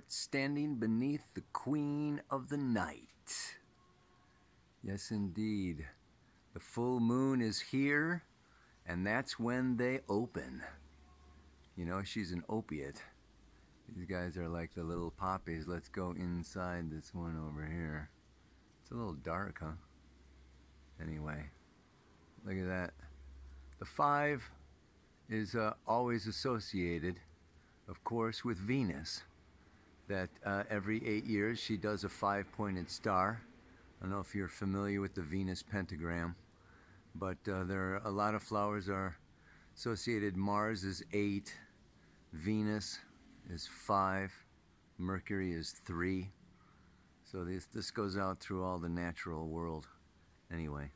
heart standing beneath the Queen of the Night. Yes, indeed. The full moon is here, and that's when they open. You know, she's an opiate. These guys are like the little poppies. Let's go inside this one over here. It's a little dark, huh? Anyway, look at that. The 5 is always associated, of course, with Venus. That every 8 years she does a 5-pointed star. I don't know if you're familiar with the Venus pentagram, but there are a lot of flowers are associated. Mars is 8, Venus is 5, Mercury is 3. So this goes out through all the natural world. Anyway,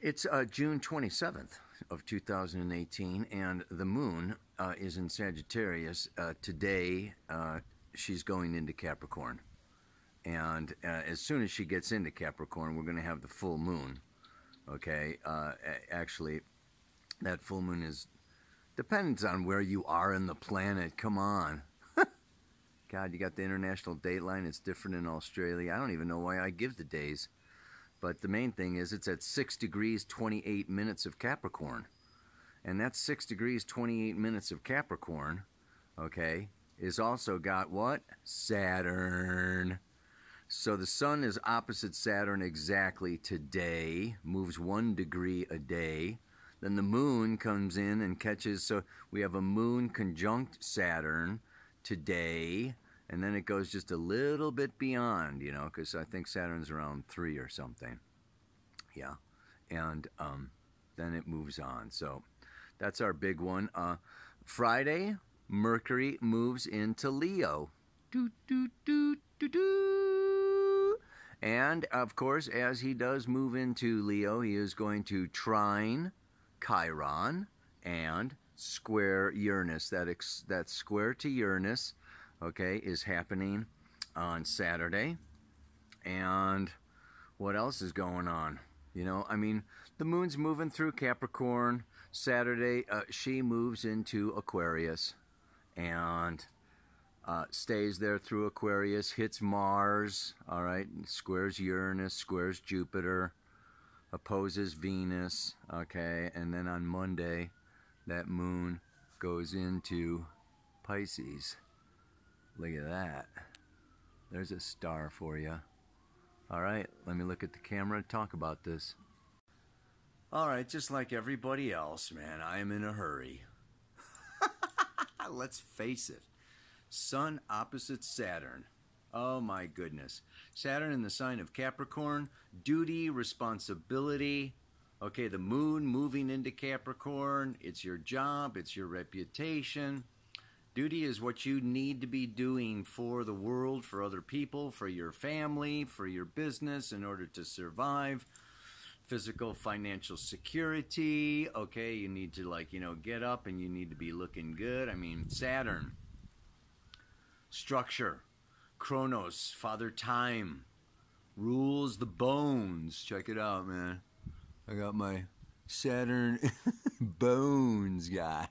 it's June 27th of 2018, and the moon is in Sagittarius. Today, she's going into Capricorn. And as soon as she gets into Capricorn, we're going to have the full moon. Okay, actually, that full moon depends on where you are in the planet. Come on. God, you got the international date line. It's different in Australia. I don't even know why I give the days. But the main thing is it's at 6 degrees 28 minutes of Capricorn. And that's 6 degrees 28 minutes of Capricorn, okay, is also got what? Saturn. So the sun is opposite Saturn exactly today, moves 1 degree a day. Then the moon comes in and catches, so we have a moon conjunct Saturn today, and then it goes just a little bit beyond, you know, because I think Saturn's around 3 or something. Yeah, and then it moves on. So that's our big one. Friday, Mercury moves into Leo. Doo, doo, doo, doo, doo. And, of course, as he does move into Leo, he is going to trine Chiron and square Uranus. That square to Uranus, okay, is happening on Saturday. And what else is going on? You know, I mean, the moon's moving through Capricorn. Saturday, she moves into Aquarius and stays there through Aquarius, hits Mars, all right, squares Uranus, squares Jupiter, opposes Venus, okay, and then on Monday, that moon goes into Pisces. Look at that. There's a star for you. All right, let me look at the camera and talk about this. All right, just like everybody else, man, I am in a hurry. Let's face it. Sun opposite Saturn. Oh, my goodness. Saturn in the sign of Capricorn. Duty, responsibility. Okay, the moon moving into Capricorn. It's your job. It's your reputation. Duty is what you need to be doing for the world, for other people, for your family, for your business in order to survive. Physical, financial security, okay, you need to, like, you know, get up and you need to be looking good. I mean, Saturn, structure, Kronos, Father Time, rules the bones. Check it out, man. I got my Saturn bones guy.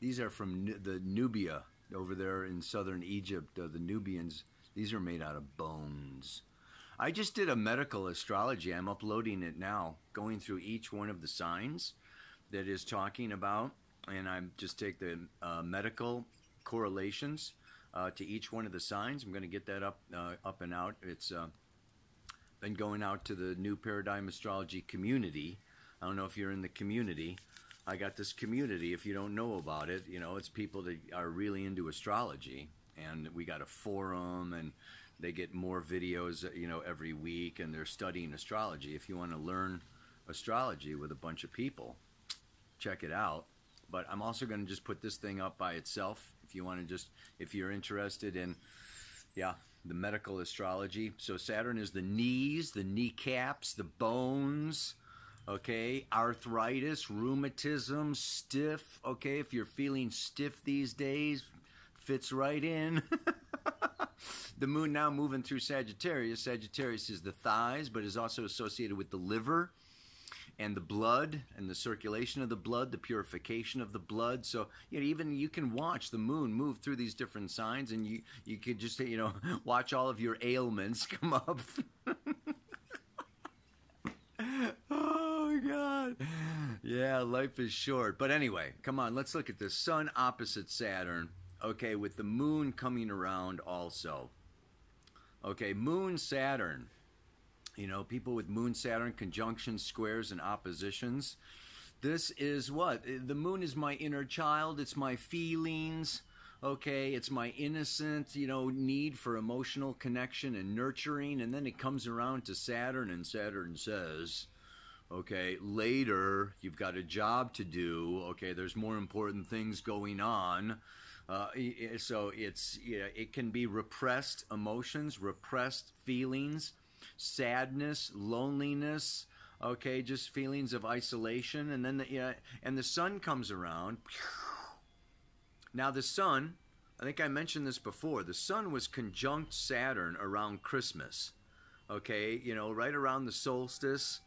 These are from the Nubia over there in southern Egypt, the Nubians. These are made out of bones. I just did a medical astrology. I'm uploading it now, going through each one of the signs that is talking about, and I just take the medical correlations to each one of the signs. I'm going to get that up and out. It's been going out to the New Paradigm Astrology community. I don't know if you're in the community. I got this community. If you don't know about it, you know, it's people that are really into astrology, and we got a forum, and they get more videos, you know, every week, and they're studying astrology. If you want to learn astrology with a bunch of people, check it out. But I'm also going to just put this thing up by itself if you want to just, if you're interested in, yeah, the medical astrology. So Saturn is the knees, the kneecaps, the bones, okay, arthritis, rheumatism, stiff, okay, if you're feeling stiff these days, fits right in. The moon now moving through Sagittarius. Sagittarius is the thighs, but is also associated with the liver. and the blood and the circulation of the blood, the purification of the blood. So, you know, even you can watch the moon move through these different signs, and you could just, you know, watch all of your ailments come up. Oh, God. Yeah, life is short. But anyway, come on, let's look at this. Sun opposite Saturn, okay, with the moon coming around also. Okay, moon Saturn. You know, people with moon Saturn conjunctions, squares, and oppositions. This is what? The moon is my inner child. It's my feelings. Okay, it's my innocent, you know, need for emotional connection and nurturing. And then it comes around to Saturn, and Saturn says, okay, later, you've got a job to do. Okay, there's more important things going on. So it's, you know, it can be repressed emotions, repressed feelings, sadness, loneliness. Okay, just feelings of isolation. And then the, you know, and the sun comes around. Now the sun, I think I mentioned this before, the sun was conjunct Saturn around Christmas. Okay, you know, right around the solstice.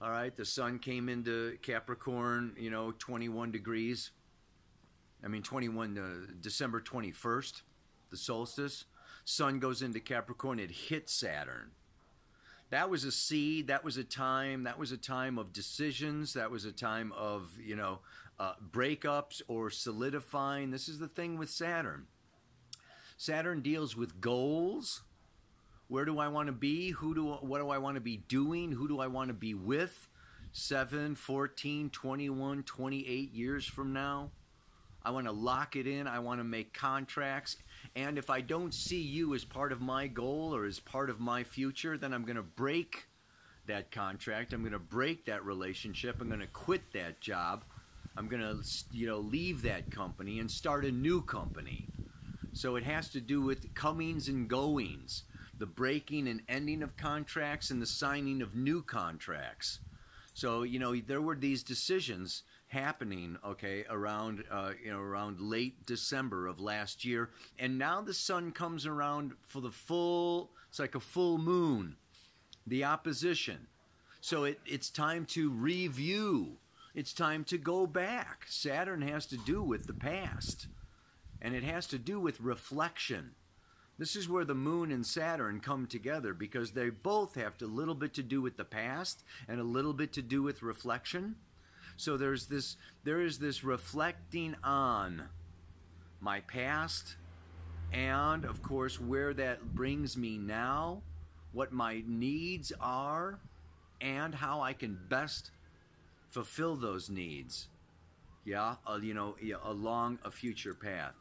All right, the sun came into Capricorn, you know, 21 degrees. I mean, December 21st, the solstice. Sun goes into Capricorn, it hit Saturn. That was a seed, that was a time of decisions, that was a time of, you know, breakups or solidifying. This is the thing with Saturn. Saturn deals with goals. Where do I want to be? What do I want to be doing? Who do I want to be with? 7, 14, 21, 28 years from now. I want to lock it in. I want to make contracts. And if I don't see you as part of my goal or as part of my future, then I'm going to break that contract. I'm going to break that relationship. I'm going to quit that job. I'm going to, you know, leave that company and start a new company. So it has to do with comings and goings, the breaking and ending of contracts and the signing of new contracts. So, you know, there were these decisions happening, okay, around, you know, around late December of last year. And now the sun comes around for the full, it's like a full moon, the opposition. So it's time to review. It's time to go back. Saturn has to do with the past, and it has to do with reflection. This is where the moon and Saturn come together, because they both have a little bit to do with the past and a little bit to do with reflection. So there's this, there is this reflecting on my past and, of course, where that brings me now, what my needs are, and how I can best fulfill those needs, yeah, you know, along a future path.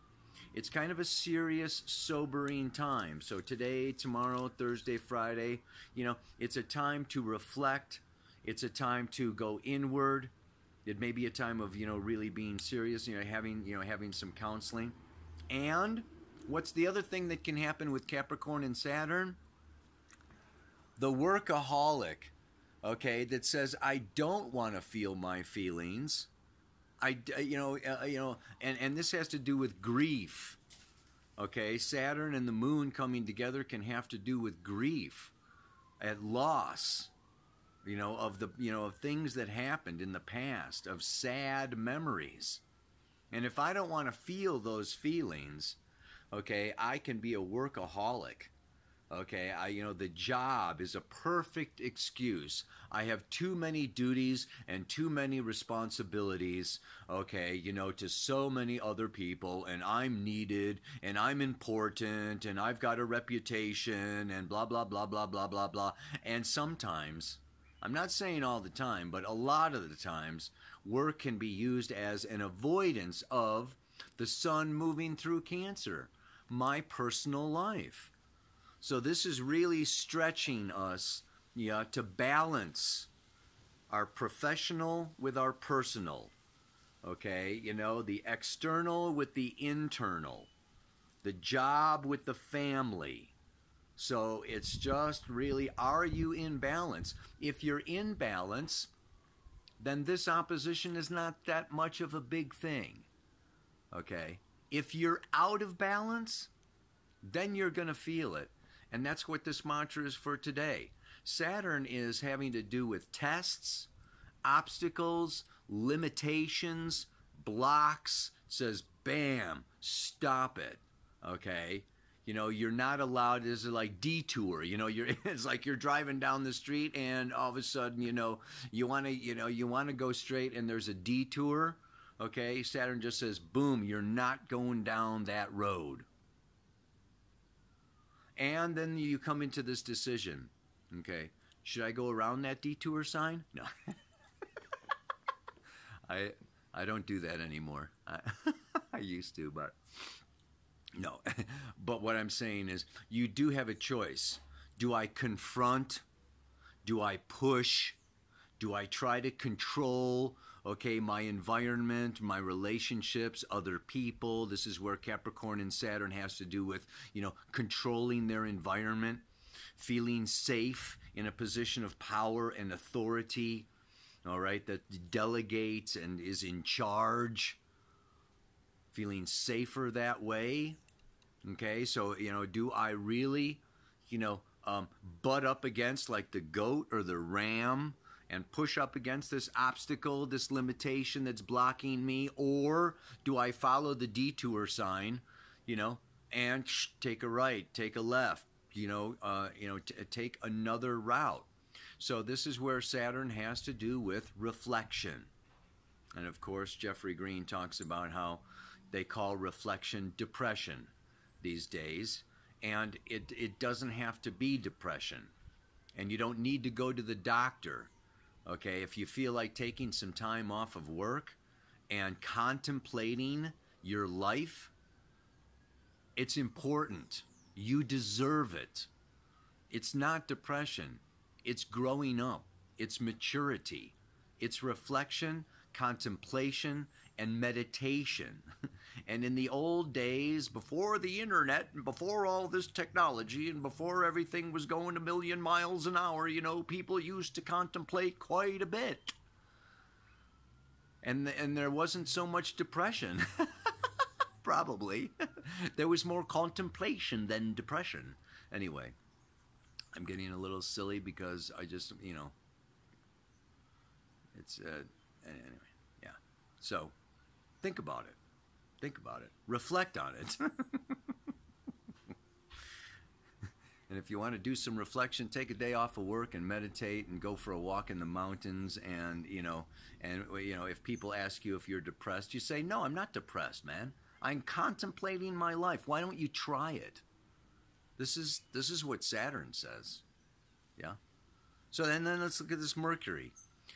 It's kind of a serious, sobering time. So today, tomorrow, Thursday, Friday, you know, it's a time to reflect. It's a time to go inward. It may be a time of, you know, really being serious, you know, having some counseling. And what's the other thing that can happen with Capricorn and Saturn? The workaholic, okay, that says, I don't want to feel my feelings. And this has to do with grief, okay? Saturn and the moon coming together can have to do with grief at loss, you know, of the, you know, of things that happened in the past, of sad memories. And if I don't want to feel those feelings, okay, I can be a workaholic. Okay, you know, the job is a perfect excuse. I have too many duties and too many responsibilities, okay, you know, to so many other people, and I'm needed, and I'm important, and I've got a reputation, and blah, blah, blah, blah, blah, blah, blah. And sometimes, I'm not saying all the time, but a lot of the times, work can be used as an avoidance of the sun moving through Cancer, my personal life. So this is really stretching us, yeah, to balance our professional with our personal, okay? You know, the external with the internal, the job with the family. So it's just really, are you in balance? If you're in balance, then this opposition is not that much of a big thing, okay? If you're out of balance, then you're going to feel it. And that's what this mantra is for today. Saturn is having to do with tests, obstacles, limitations, blocks, says, bam, stop it, okay? You know, you're not allowed, this is like detour, you know, it's like you're driving down the street and all of a sudden, you know, you want to go straight and there's a detour, okay? Saturn just says, boom, you're not going down that road. And then you come into this decision, okay? Should I go around that detour sign? No. I don't do that anymore. I used to, but no. But what I'm saying is you do have a choice. Do I confront? Do I push? Do I try to control, okay, my environment, my relationships, other people? This is where Capricorn and Saturn has to do with, you know, controlling their environment, feeling safe in a position of power and authority, all right, that delegates and is in charge, feeling safer that way, okay? So, you know, do I really, you know, butt up against like the goat or the ram and push up against this obstacle, this limitation that's blocking me, or do I follow the detour sign, you know, and take a right, take a left, you know, take another route? So this is where Saturn has to do with reflection. And of course, Jeffrey Green talks about how they call reflection depression these days. And it doesn't have to be depression. And you don't need to go to the doctor. Okay, if you feel like taking some time off of work and contemplating your life, it's important. You deserve it. It's not depression. It's growing up, it's maturity, it's reflection, contemplation, and meditation. And in the old days, before the internet, and before all this technology, and before everything was going a million miles an hour, you know, people used to contemplate quite a bit. And there wasn't so much depression, probably. There was more contemplation than depression. Anyway. I'm getting a little silly because I just, you know, it's, anyway, yeah. So think about it. Think about it. Reflect on it. And if you want to do some reflection, take a day off of work and meditate and go for a walk in the mountains. And, you know, if people ask you if you're depressed, you say, no, I'm not depressed, man. I'm contemplating my life. Why don't you try it? This is what Saturn says, yeah? So then let's look at this Mercury.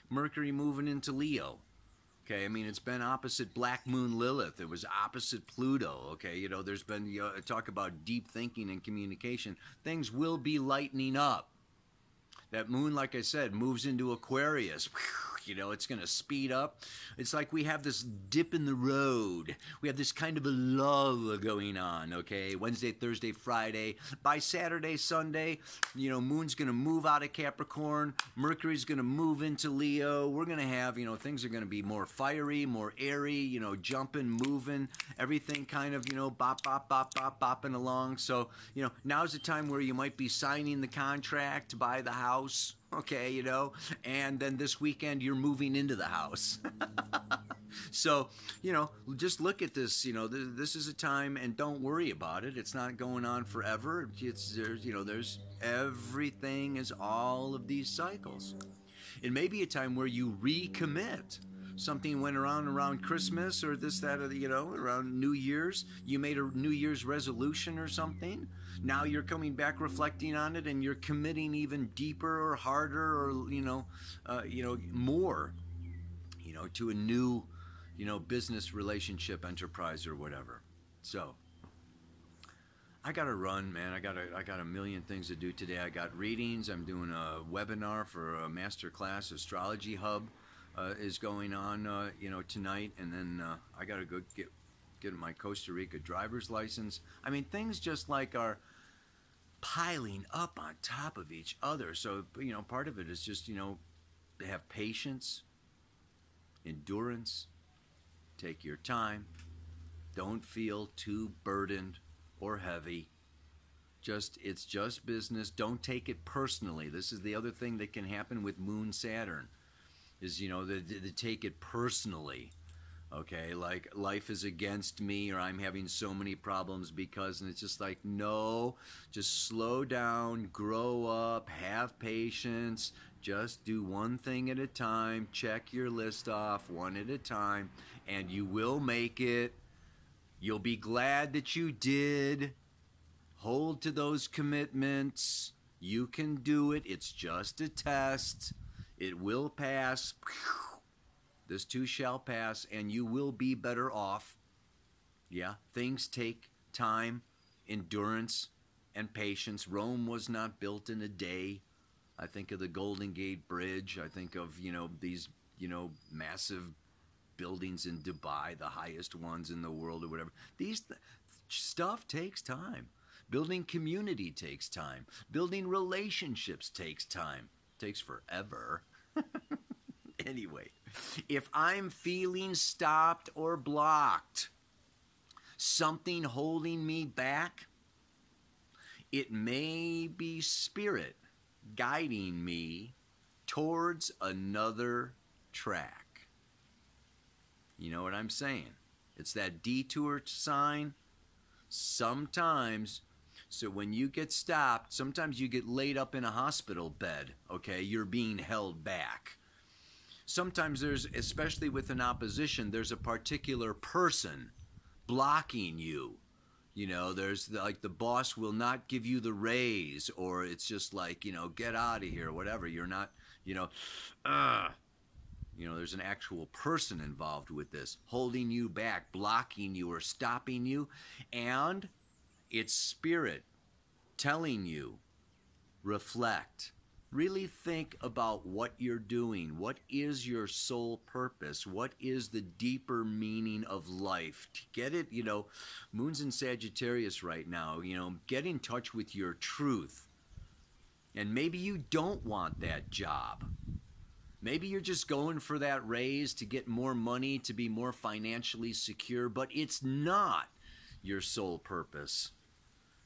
Mercury moving into Leo, okay? I mean, it's been opposite Black Moon Lilith. It was opposite Pluto, okay? You know, there's been, you know, talk about deep thinking and communication. Things will be lightening up. That moon, like I said, moves into Aquarius. You know, it's going to speed up. It's like we have this dip in the road. We have this kind of a lull going on, okay? Wednesday, Thursday, Friday. By Saturday, Sunday, you know, moon's going to move out of Capricorn. Mercury's going to move into Leo. We're going to have, you know, things are going to be more fiery, more airy, you know, jumping, moving, everything kind of, you know, bop, bop, bop, bop, bopping along. So, you know, now's the time where you might be signing the contract to buy the house. Okay, you know, and then this weekend you're moving into the house. So, you know, just look at this, you know, this is a time and don't worry about it. It's not going on forever. There's everything is all of these cycles. It may be a time where you recommit. Something went around Christmas or this, that, or the, you know, around New Year's. You made a New Year's resolution or something. Now you're coming back reflecting on it and you're committing even deeper or harder or, more, you know, to a new, you know, business relationship, enterprise or whatever. So I got to run, man. I got a million things to do today. I got readings. I'm doing a webinar for a master class, Astrology Hub. Is going on, you know, tonight, and then I gotta go get my Costa Rica driver's license. I mean, things just like are piling up on top of each other. So, you know, part of it is just, you know, have patience, endurance, take your time, don't feel too burdened or heavy. It's just business. Don't take it personally. This is the other thing that can happen with Moon Saturn. is, you know, they take it personally. Okay, like life is against me, or I'm having so many problems because, and it's just like, no, just slow down, grow up, have patience, just do one thing at a time, check your list off one at a time, and you will make it. You'll be glad that you did. Hold to those commitments. You can do it. It's just a test. It will pass. This too shall pass, and you will be better off. Yeah, things take time, endurance, and patience. Rome was not built in a day. I think of the Golden Gate Bridge. I think of, you know, these, you know, massive buildings in Dubai, the highest ones in the world or whatever. These stuff takes time. Building community takes time. Building relationships takes time. Takes forever. Anyway, if I'm feeling stopped or blocked, something holding me back, it may be spirit guiding me towards another track. You know what I'm saying? It's that detour sign. Sometimes, so when you get stopped, sometimes you get laid up in a hospital bed, okay? You're being held back. Sometimes there's, especially with an opposition, there's a particular person blocking you. You know, there's like the boss will not give you the raise, or it's just like, you know, get out of here, whatever. You're not, you know, you know, there's an actual person involved with this, holding you back, blocking you or stopping you. And it's spirit telling you, reflect. Really think about what you're doing. What is your soul purpose? What is the deeper meaning of life? To get it, you know, Moon's in Sagittarius right now, you know, get in touch with your truth. And maybe you don't want that job. Maybe you're just going for that raise to get more money, to be more financially secure, but it's not your soul purpose.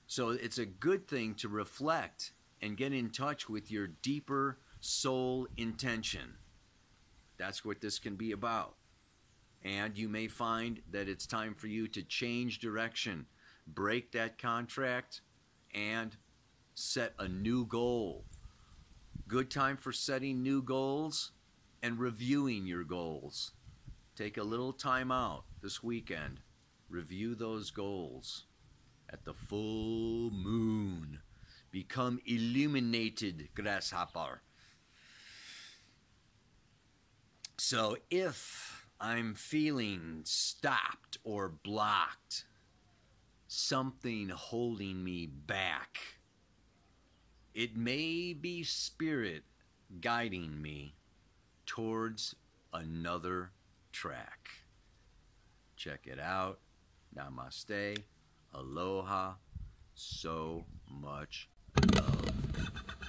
So it's a good thing to reflect and get in touch with your deeper soul intention. That's what this can be about. And you may find that it's time for you to change direction, break that contract, and set a new goal. Good time for setting new goals and reviewing your goals. Take a little time out this weekend. Review those goals at the full moon. Become illuminated, grasshopper. So if I'm feeling stopped or blocked, something holding me back, it may be spirit guiding me towards another track. Check it out. Namaste. Aloha. So much love.